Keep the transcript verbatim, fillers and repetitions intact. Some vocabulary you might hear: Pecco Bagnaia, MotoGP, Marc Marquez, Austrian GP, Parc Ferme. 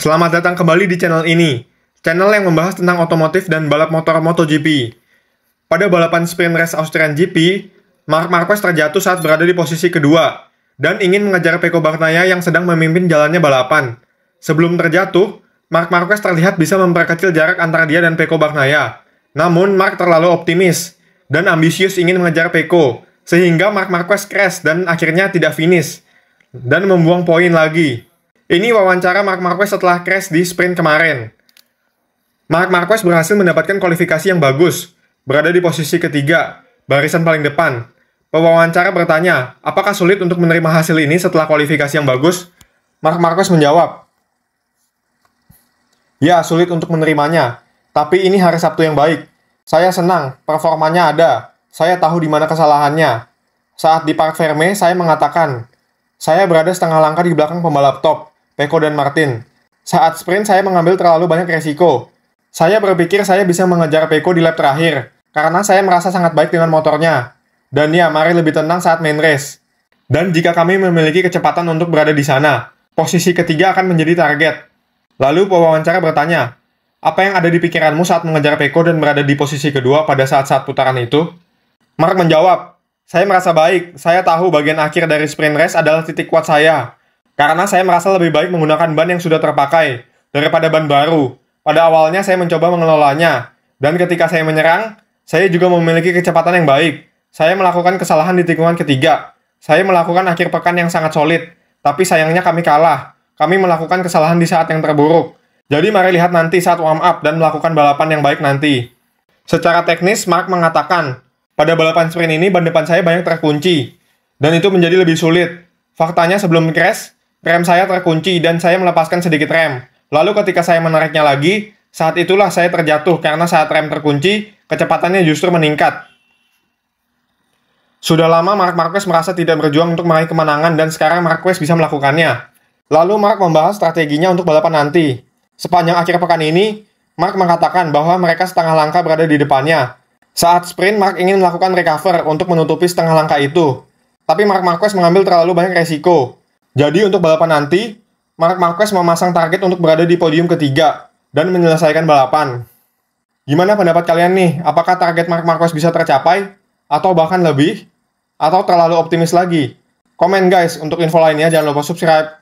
Selamat datang kembali di channel ini, channel yang membahas tentang otomotif dan balap motor MotoGP. Pada balapan sprint race Austrian G P, Marc Marquez terjatuh saat berada di posisi kedua, dan ingin mengejar Pecco Bagnaia yang sedang memimpin jalannya balapan. Sebelum terjatuh, Marc Marquez terlihat bisa memperkecil jarak antara dia dan Pecco Bagnaia. Namun, Marc terlalu optimis dan ambisius ingin mengejar Pecco, sehingga Marc Marquez crash dan akhirnya tidak finish, dan membuang poin lagi. Ini wawancara Marc Marquez setelah crash di sprint kemarin. Marc Marquez berhasil mendapatkan kualifikasi yang bagus, berada di posisi ketiga, barisan paling depan. Pewawancara bertanya, apakah sulit untuk menerima hasil ini setelah kualifikasi yang bagus? Marc Marquez menjawab, ya, sulit untuk menerimanya, tapi ini hari Sabtu yang baik. Saya senang, performanya ada, saya tahu di mana kesalahannya. Saat di Parc Ferme, saya mengatakan, saya berada setengah langkah di belakang pembalap top, Pecco dan Martin. Saat sprint, saya mengambil terlalu banyak resiko. Saya berpikir saya bisa mengejar Pecco di lap terakhir, karena saya merasa sangat baik dengan motornya. Dan ya, mari lebih tenang saat main race. Dan jika kami memiliki kecepatan untuk berada di sana, posisi ketiga akan menjadi target. Lalu pewawancara bertanya, apa yang ada di pikiranmu saat mengejar Pecco dan berada di posisi kedua pada saat-saat putaran itu? Marc menjawab, saya merasa baik, saya tahu bagian akhir dari sprint race adalah titik kuat saya. Karena saya merasa lebih baik menggunakan ban yang sudah terpakai daripada ban baru. Pada awalnya saya mencoba mengelolanya, dan ketika saya menyerang, saya juga memiliki kecepatan yang baik. Saya melakukan kesalahan di tikungan ketiga. Saya melakukan akhir pekan yang sangat solid, tapi sayangnya kami kalah. Kami melakukan kesalahan di saat yang terburuk. Jadi mari lihat nanti saat warm up dan melakukan balapan yang baik nanti. Secara teknis, Marc mengatakan, pada balapan sprint ini ban depan saya banyak terkunci, dan itu menjadi lebih sulit. Faktanya sebelum crash, rem saya terkunci dan saya melepaskan sedikit rem. Lalu ketika saya menariknya lagi, saat itulah saya terjatuh karena saat rem terkunci, kecepatannya justru meningkat. Sudah lama Marc Marquez merasa tidak berjuang untuk meraih kemenangan dan sekarang Marquez bisa melakukannya. Lalu Marc membahas strateginya untuk balapan nanti. Sepanjang akhir pekan ini, Marc mengatakan bahwa mereka setengah langkah berada di depannya. Saat sprint, Marc ingin melakukan recover untuk menutupi setengah langkah itu. Tapi Marc Marquez mengambil terlalu banyak resiko. Jadi untuk balapan nanti, Marc Marquez memasang target untuk berada di podium ketiga dan menyelesaikan balapan. Gimana pendapat kalian nih? Apakah target Marc Marquez bisa tercapai? Atau bahkan lebih? Atau terlalu optimis lagi? Komen guys, untuk info lainnya jangan lupa subscribe.